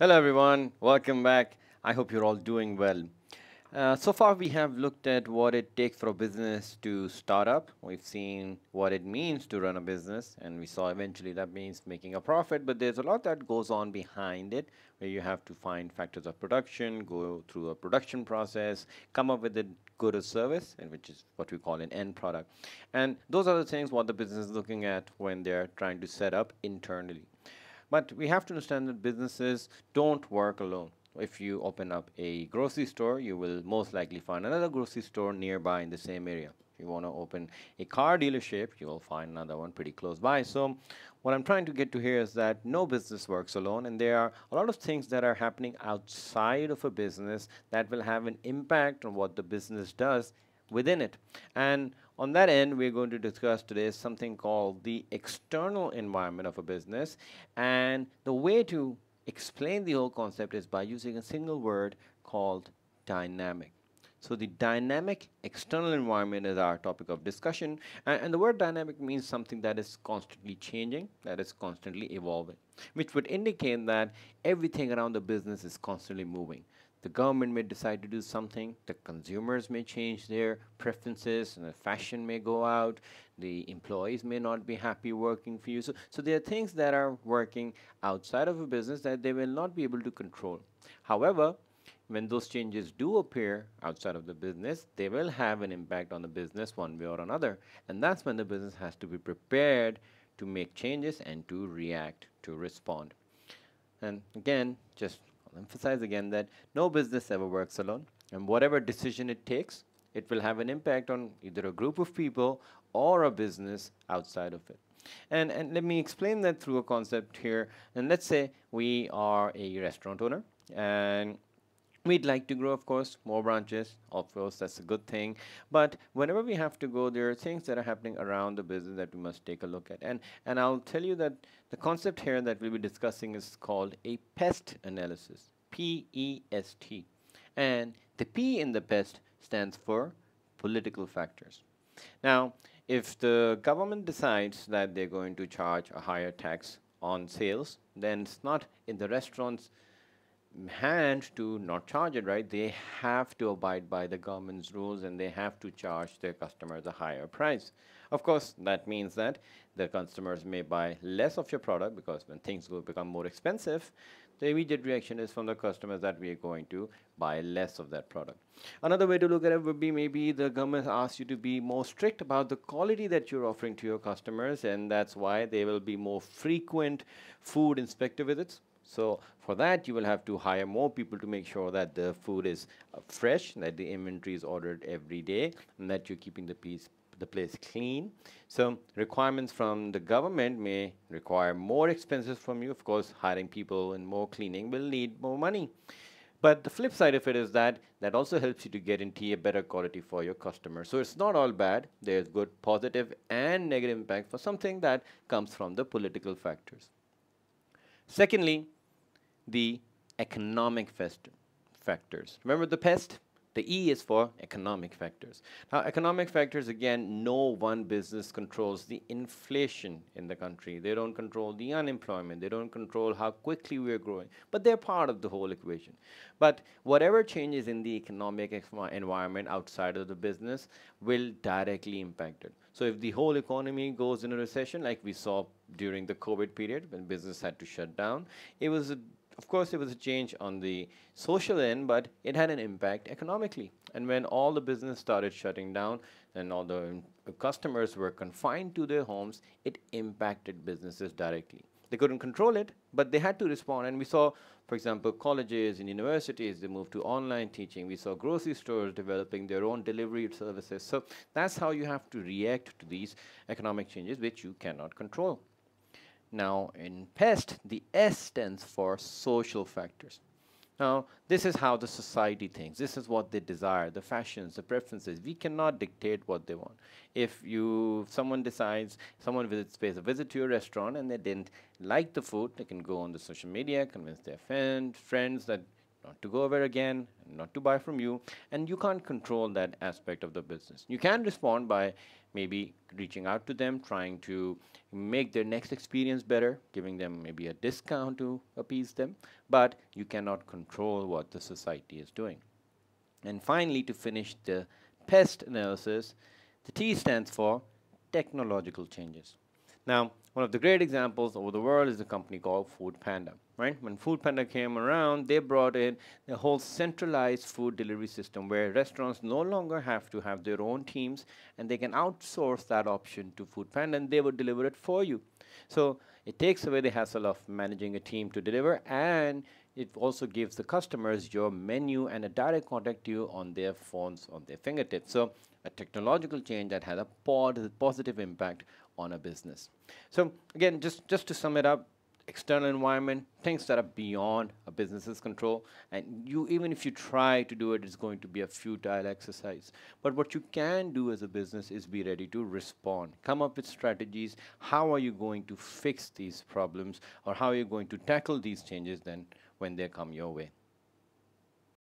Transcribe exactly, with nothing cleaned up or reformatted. Hello everyone, welcome back. I hope you're all doing well. Uh, so far we have looked at what it takes for a business to start up. We've seen what it means to run a business, and we saw eventually that means making a profit, but there's a lot that goes on behind it where you have to find factors of production, go through a production process, come up with a good or service, and which is what we call an end product. And those are the things what the business is looking at when they're trying to set up internally. But we have to understand that businesses don't work alone. If you open up a grocery store, you will most likely find another grocery store nearby in the same area. If you want to open a car dealership, you will find another one pretty close by. So what I'm trying to get to here is that no business works alone, and there are a lot of things that are happening outside of a business that will have an impact on what the business does within it. And on that end, we're going to discuss today something called the external environment of a business. And the way to explain the whole concept is by using a single word called dynamic. So the dynamic external environment is our topic of discussion. And, and the word dynamic means something that is constantly changing, that is constantly evolving, which would indicate that everything around the business is constantly moving. The government may decide to do something, the consumers may change their preferences, and the fashion may go out, the employees may not be happy working for you. So, so there are things that are working outside of a business that they will not be able to control. However, when those changes do appear outside of the business, they will have an impact on the business one way or another. And that's when the business has to be prepared to make changes and to react, to respond. And again, just emphasize again that no business ever works alone, and whatever decision it takes, it will have an impact on either a group of people or a business outside of it. And, and let me explain that through a concept here. And let's say we are a restaurant owner, and we'd like to grow, of course, more branches. Of course, that's a good thing. But whenever we have to go, there are things that are happening around the business that we must take a look at. And, and I'll tell you that the concept here that we'll be discussing is called a PEST analysis, P E S T. And the P in the PEST stands for political factors. Now, if the government decides that they're going to charge a higher tax on sales, then it's not in the restaurant's hand to not charge it, right? They have to abide by the government's rules, and they have to charge their customers a higher price. Of course, that means that the customers may buy less of your product, because when things will become more expensive, the immediate reaction is from the customers that we are going to buy less of that product. Another way to look at it would be maybe the government asks you to be more strict about the quality that you're offering to your customers, and that's why there will be more frequent food inspector visits. So for that, you will have to hire more people to make sure that the food is uh, fresh, that the inventory is ordered every day, and that you're keeping the, piece, the place clean. So requirements from the government may require more expenses from you. Of course, hiring people and more cleaning will need more money. But the flip side of it is that that also helps you to guarantee a better quality for your customer. So it's not all bad. There's good positive and negative impact for something that comes from the political factors. Secondly, the economic factors. Remember the PEST? The E is for economic factors. Now, economic factors, again, no one business controls the inflation in the country. They don't control the unemployment. They don't control how quickly we are growing. But they're part of the whole equation. But whatever changes in the economic environment outside of the business will directly impact it. So if the whole economy goes in a recession, like we saw during the COVID period when business had to shut down, it was a Of course, it was a change on the social end, but it had an impact economically. And when all the business started shutting down and all the customers were confined to their homes, it impacted businesses directly. They couldn't control it, but they had to respond. And we saw, for example, colleges and universities, they moved to online teaching. We saw grocery stores developing their own delivery services. So that's how you have to react to these economic changes, which you cannot control. Now, in PEST, the S stands for social factors. Now, this is how the society thinks. This is what they desire, the fashions, the preferences. We cannot dictate what they want. If you, someone decides, someone visits, pays a visit to your restaurant and they didn't like the food, they can go on the social media, convince their friend, friends that not to go over again, not to buy from you, and you can't control that aspect of the business. You can respond by maybe reaching out to them, trying to make their next experience better, giving them maybe a discount to appease them, but you cannot control what the society is doing. And finally, to finish the PEST analysis, the T stands for technological changes. Now, one of the great examples over the world is a company called Food Panda, right? When Food Panda came around, they brought in a whole centralized food delivery system where restaurants no longer have to have their own teams, and they can outsource that option to Food Panda, and they would deliver it for you. So it takes away the hassle of managing a team to deliver, and it also gives the customers your menu and a direct contact to you on their phones, on their fingertips. So a technological change that had a positive impact on a business. So again, just, just to sum it up, external environment, things that are beyond a business's control, and you, even if you try to do it, it's going to be a futile exercise. But what you can do as a business is be ready to respond, come up with strategies. How are you going to fix these problems, or how are you going to tackle these changes then when they come your way?